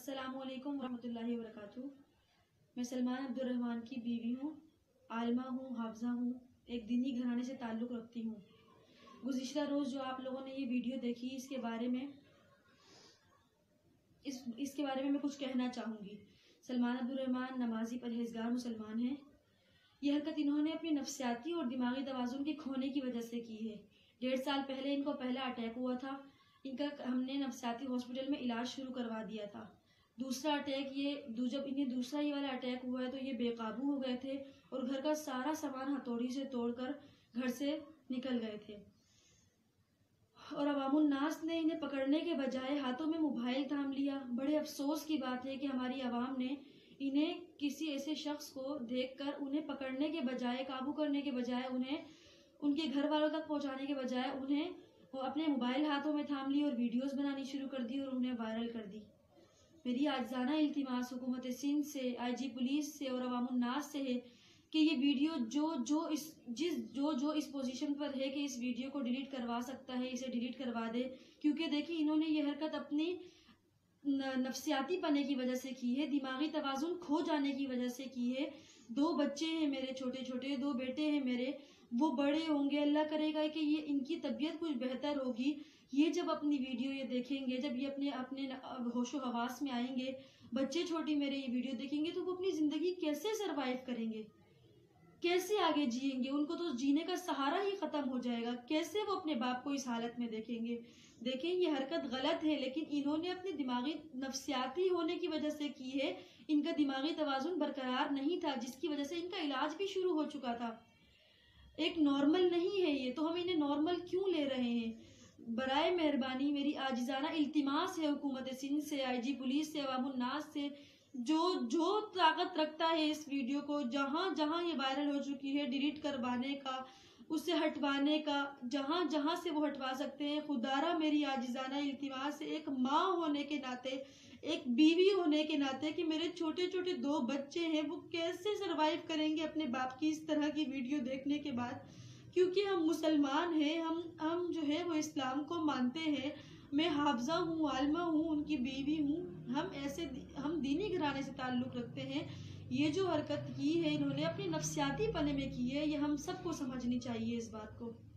अस्सलामुअलैकुम वरहमतुल्लाहि वबरकातुहू। मैं सलमान अब्दुर रहमान की बीवी हूँ, आलमा हूँ, हाफजा हूँ, एक दीनी घराने से ताल्लुक़ रखती हूँ। गुज़िश्ता रोज़ जो आप लोगों ने ये वीडियो देखी, इसके बारे में मैं कुछ कहना चाहूँगी। सलमान अब्दुर रहमान नमाजी परहेजगार मुसलमान हैं। यह हरकत इन्होंने अपनी नफ्सियाती और दिमागी तवाज़ुन के खोने की वजह से की है। 1.5 साल पहले इनको पहला अटैक हुआ था। इनका हमने नफ्सियाती हॉस्पिटल में इलाज शुरू करवा दिया था। जब इन्हें दूसरा ये वाला अटैक हुआ है तो ये बेकाबू हो गए थे और घर का सारा सामान हथौड़ी से तोड़कर घर से निकल गए थे। और अवामुन नास ने इन्हें पकड़ने के बजाय हाथों में मोबाइल थाम लिया। बड़े अफसोस की बात है कि हमारी आवाम ने इन्हें किसी ऐसे शख्स को देखकर उन्हें पकड़ने के बजाय, काबू करने के बजाय, उन्हें उनके घर वालों तक पहुंचाने के बजाय उन्हें वो अपने मोबाइल हाथों में थाम ली और वीडियोस बनानी शुरू कर दी और उन्हें वायरल कर दी। मेरी आजाना इल्तिमास हुकूमत सिंध से, IG पुलिस से और अवामुन नास से है कि ये वीडियो जो इस पोजीशन पर है कि इस वीडियो को डिलीट करवा सकता है, इसे डिलीट करवा दे। क्योंकि देखिए, इन्होंने ये हरकत अपनी नफ्सियाती पने की वजह से की है, दिमागी तवाज़ुन खो जाने की वजह से की है। 2 बच्चे हैं मेरे, छोटे छोटे 2 बेटे हैं मेरे। वो बड़े होंगे, अल्लाह करेगा कि ये इनकी तबीयत कुछ बेहतर होगी। ये जब अपनी वीडियो ये देखेंगे, जब ये अपने होशो हवास में आएंगे, बच्चे छोटी मेरे ये वीडियो देखेंगे तो वो अपनी ज़िंदगी कैसे सर्वाइव करेंगे, कैसे आगे जिएंगे? उनको तो जीने का सहारा ही ख़त्म हो जाएगा। कैसे वो अपने बाप को इस हालत में देखेंगे? देखें, ये हरकत गलत है, लेकिन इन्होंने अपने दिमागी नफ्सियाती होने की वजह से की है। इनका दिमागी तवाज़ुन बरकरार नहीं था, जिसकी वजह से इनका इलाज भी शुरू हो चुका था। एक नॉर्मल नहीं है ये, तो हम इन्हें नॉर्मल क्यों ले रहे हैं? बराए मेहरबानी मेरी आजिज़ाना इल्तिमास है हुकूमत सिंध से, IG पुलिस से, अवामुन नास से, जो ताकत रखता है इस वीडियो को जहाँ ये वायरल हो चुकी है डिलीट करवाने का, उसे हटवाने का, जहाँ से वो हटवा सकते हैं। खुदारा मेरी आजिज़ाना इल्तिमास से, एक माँ होने के नाते, एक बीवी होने के नाते कि मेरे छोटे छोटे 2 बच्चे हैं, वो कैसे सरवाइव करेंगे अपने बाप की इस तरह की वीडियो देखने के बाद? क्योंकि हम मुसलमान हैं, हम जो है वो इस्लाम को मानते हैं। मैं हाफजा हूँ, आलमा हूँ, उनकी बीवी हूँ। हम दीनी घराने से ताल्लुक़ रखते हैं। ये जो हरकत की है इन्होंने अपने नफ्सियाती पने में की है, ये हम सबको समझनी चाहिए इस बात को।